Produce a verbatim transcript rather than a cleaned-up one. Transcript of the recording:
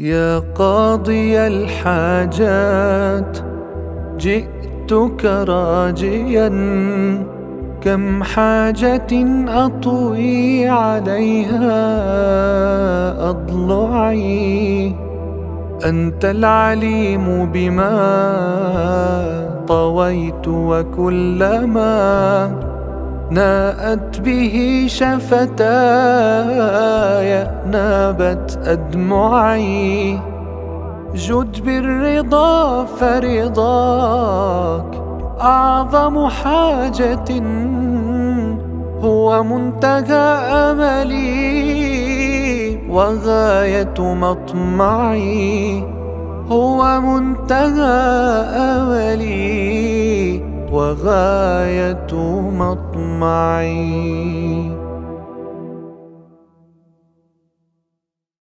يا قاضي الحاجات جئتك راجيا كم حاجة أطوي عليها أضلعي أنت العليم بما طويت وكلما ناءت به شفتاي نابت أدمعي جد بالرضا فرضاك أعظم حاجة هو منتهى أملي وغاية مطمعي هو منتهى أملي وغاية مطمعي.